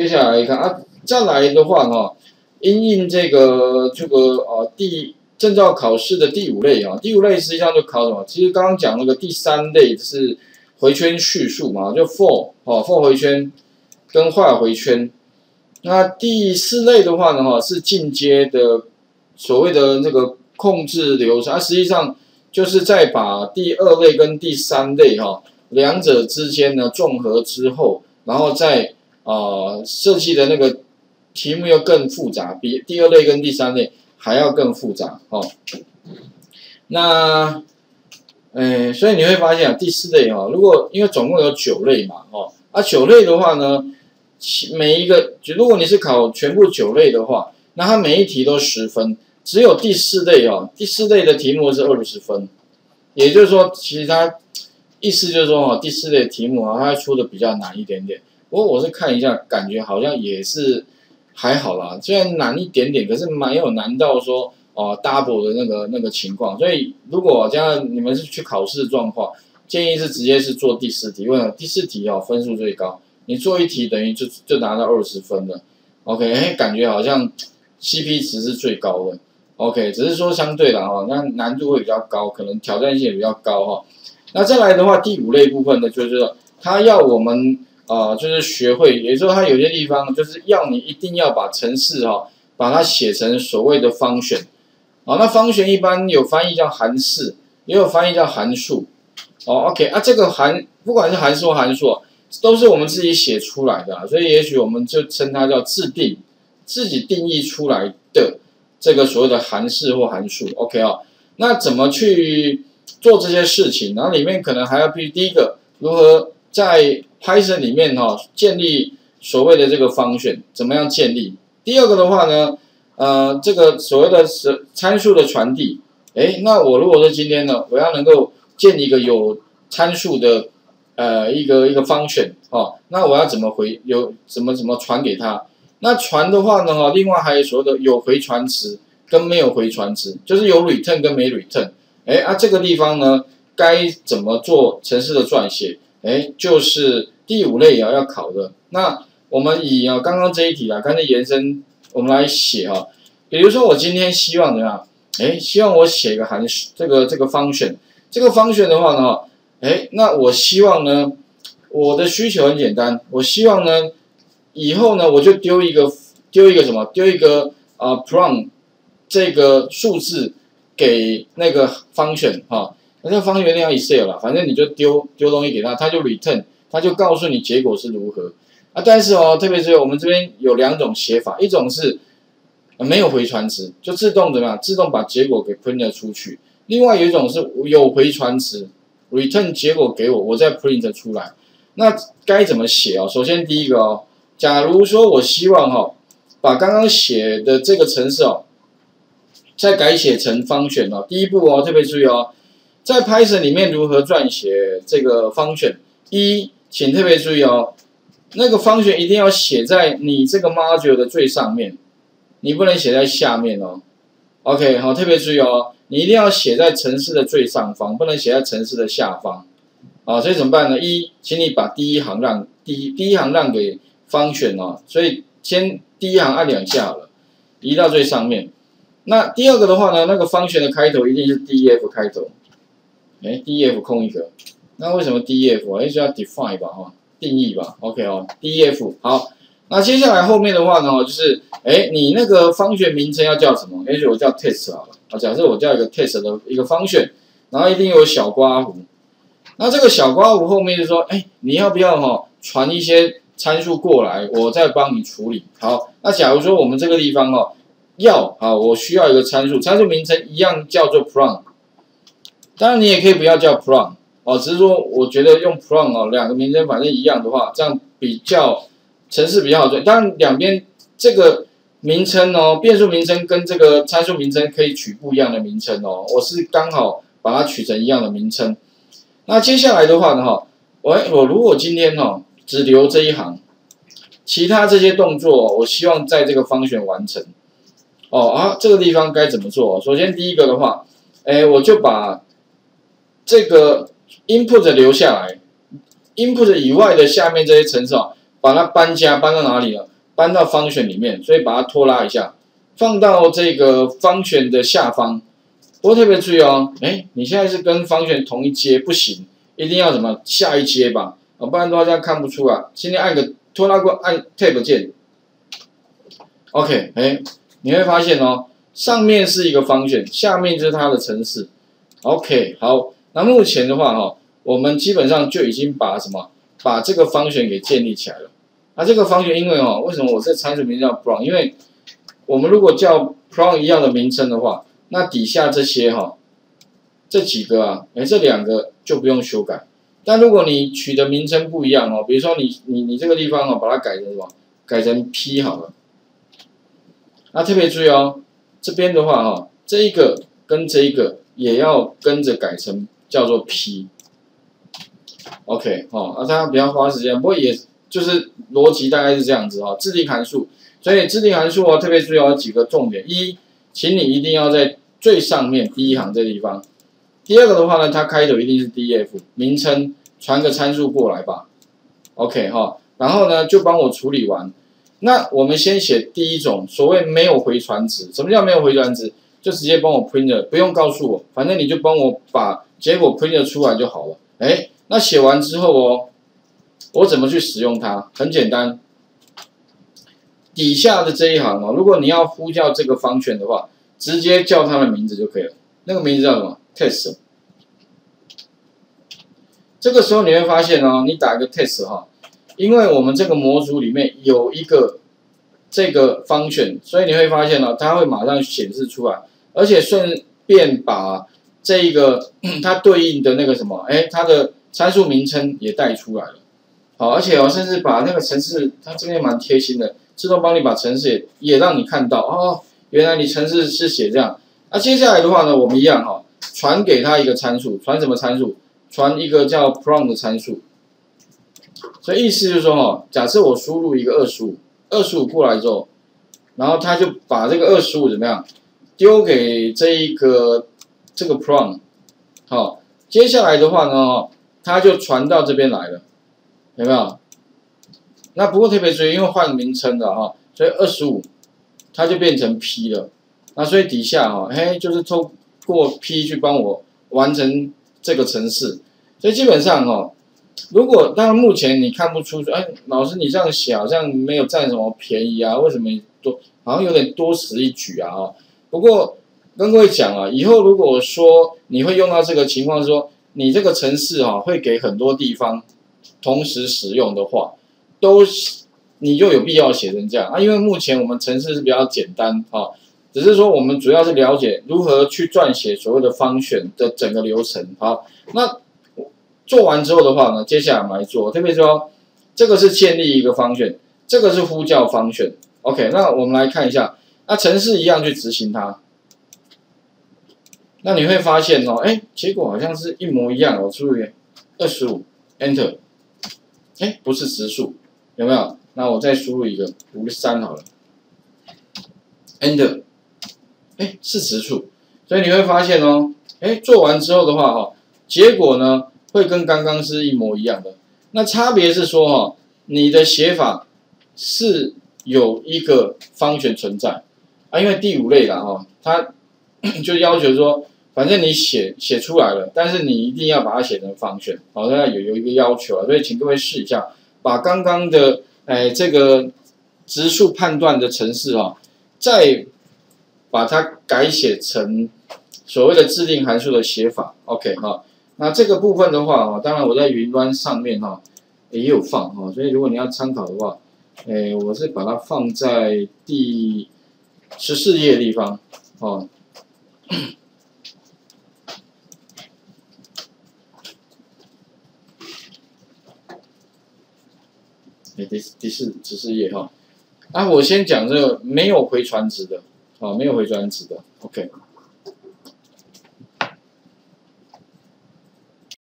接下来看啊，再来的话哈，因应这个证照考试的第五类啊，第五类实际上就考什么？其实刚刚讲那个第三类是回圈叙述嘛，就 for 回圈跟 while 回圈。那第四类的话呢，是进阶的所谓的那个控制流程，它、实际上就是在把第二类跟第三类两者之间呢综合之后，然后再设计的那个题目又更复杂，比第二类跟第三类。 还要更复杂哦。那，所以你会发现啊，第四类哦，如果因为总共有九类嘛，九类的话呢，每一个如果你是考全部九类的话，那它每一题都10分，只有第四类哦，第四类的题目是20分，也就是说，其实它意思就是说第四类题目啊，它出的比较难一点点。不过我是看一下，感觉好像也是。 还好啦，虽然难一点点，可是没有难到说double 的那个情况。所以如果这样你们是去考试状况，建议是直接是做第四题。为什么第四题分数最高？你做一题等于就拿到20分了。OK， 感觉好像 CP 值是最高的。OK， 只是说相对啦那难度会比较高，可能挑战性也比较高那再来的话，第五类部分呢，就是它要我们。 就是学会，也就是说，它有些地方就是要你一定要把程式把它写成所谓的function，那function一般有翻译叫函式，也有翻译叫函数，OK， 这个不管是函数函数，都是我们自己写出来的，所以也许我们就称它叫自己定义出来的这个所谓的函式或函数 ，OK 那怎么去做这些事情？然后里面可能还要必须第一个如何在 Python 里面建立所谓的这个function，怎么样建立？第二个的话呢，这个所谓的参数的传递，那我如果说今天呢，我要能够建一个有参数的一个function那我要怎么怎么传给它？那传的话呢另外还有所谓的有回传值跟没有回传值，就是有 return 跟没 return，这个地方呢该怎么做程式的撰写？ 就是第五类要考的。那我们以刚刚这一题刚才延伸，我们来写比如说我今天希望怎样？希望我写一个函数，这个function，这个function的话呢，那我希望呢，我的需求很简单，我希望呢，以后呢我就丢一个什么？丢一个prompt 这个数字给那个function那这方圆那样 Excel 啦，反正你就丢东西给他，他就 return， 他就告诉你结果是如何但是特别是我们这边有2种写法，一种是没有回传值，就自动怎么样，自动把结果给 print 出去；另外有一种是有回传值 ，return 结果给我，我再 print 出来。那该怎么写首先第一个假如说我希望把刚刚写的这个程式再改写成function第一步特别注意在 Python 里面如何撰写这个function？请特别注意那个function一定要写在你这个 module 的最上面，你不能写在下面OK， 特别注意你一定要写在程式的最上方，不能写在程式的下方所以怎么办呢？请你把第一行让给function所以先第一行按2下了，移到最上面。那第二个的话呢，那个function的开头一定是 def 开头。 def 空一个，那为什么 def 就要 define 吧，定义吧 ，OK def 好，那接下来后面的话呢，就是你那个function名称要叫什么？也许我叫 test 好了，假设我叫一个 test 的一个function，然后一定有小括弧，那这个小括弧后面就说，你要不要传一些参数过来，我再帮你处理。好，那假如说我们这个地方要我需要一个参数，参数名称一样叫做 prompt。 当然，你也可以不要叫 prompt 只是说我觉得用 prompt 2个名称反正一样的话，这样比较程式比较好做。当然，两边这个名称变数名称跟这个参数名称可以取不一样的名称我是刚好把它取成一样的名称。那接下来的话呢，我如果今天只留这一行，其他这些动作我希望在这个function完成这个地方该怎么做？首先第一个的话，我就把 这个 input 留下来 ，input 以外的下面这些程式把它搬家搬到哪里了？搬到function里面，所以把它拖拉一下，放到这个function的下方。不过特别注意哦，哎，你现在是跟function同一阶不行，一定要怎么下一阶吧？啊，不然的话这样看不出啊。今天按个拖拉过，按 Tab 键 ，OK， 哎，你会发现哦，上面是一个function，下面就是它的程式。OK， 好，那目前的话哈、哦，我们基本上就已经把什么？ 把这个function给建立起来了。那、啊、这个function因为哦，为什么我这参数名叫 brown？ 因为我们如果叫 brown 一样的名称的话，那底下这些哈、哦，这几个啊，哎，这两个就不用修改。但如果你取的名称不一样哦，比如说你这个地方哦，把它改成什么？改成 P 好了。那、啊、特别注意哦，这边的话哈、哦，这一个跟这一个也要跟着改成叫做 P。 OK， 哦，啊，大家不要花时间，不过也就是逻辑大概是这样子哈、哦。制定函数，所以制定函数哦，特别注意有几个重点：一，请你一定要在最上面第一行这地方；第二个的话呢，它开头一定是 def 名称，传个参数过来吧。OK 哈、哦，然后呢就帮我处理完。那我们先写第一种，所谓没有回传值。什么叫没有回传值？就直接帮我 print 了，不用告诉我，反正你就帮我把结果 print 出来就好了。哎。 那写完之后哦，我怎么去使用它？很简单，底下的这一行哦，如果你要呼叫这个function的话，直接叫它的名字就可以了。那个名字叫什么 ？test。这个时候你会发现哦，你打一个 test 哈，因为我们这个模组里面有一个这个function，所以你会发现哦，它会马上显示出来，而且顺便把这一个它对应的那个什么，哎，它的 参数名称也带出来了，好，而且哦，甚至把那个程式，它这边蛮贴心的，自动帮你把程式也让你看到哦，原来你程式是写这样。那、啊、接下来的话呢，我们一样哈、哦，传给它一个参数，传什么参数？传一个叫 prompt 的参数。所以意思就是说哈、哦，假设我输入一个25过来之后，然后它就把这个25怎么样丢给这个 prompt， 好，接下来的话呢， 它就传到这边来了，有没有？那不过特别注意，因为换名称了哈，所以25它就变成 P 了。那所以底下哈，嘿，就是透过 P 去帮我完成这个程式。所以基本上哈，如果当然目前你看不出，哎，老师你这样写好像没有占什么便宜啊？为什么多好像有点多此一举啊？哈，不过跟各位讲啊，以后如果说你会用到这个情况说， 你这个程式哈、啊、会给很多地方同时使用的话，你就有必要写成这样啊，因为目前我们程式是比较简单啊，只是说我们主要是了解如何去撰写所谓的function的整个流程。好，那做完之后的话呢，接下来我们来做，特别说这个是建立一个function，这个是呼叫function。OK， 那我们来看一下，那程式一样去执行它。 那你会发现哦，哎，结果好像是一模一样。我注意25 Enter， 哎，不是实数，有没有？那我再输入一个53好了 ，Enter， 哎，是实数。所以你会发现哦，哎，做完之后的话哈，结果呢会跟刚刚是一模一样的。那差别是说哈，你的写法是有一个function存在啊，因为第5类啦哈，它 就要求说，反正你写出来了，但是你一定要把它写成function，好，那有一个要求啊，所以请各位试一下，把刚刚的这个质数判断的程式啊，再把它改写成所谓的制定函数的写法。OK 哈，那这个部分的话啊，当然我在云端上面哈也有放哈，所以如果你要参考的话，我是把它放在第14页的地方哦。 第四页哈，啊，我先讲这个没有回传值的，啊，没有回传值的 ，OK。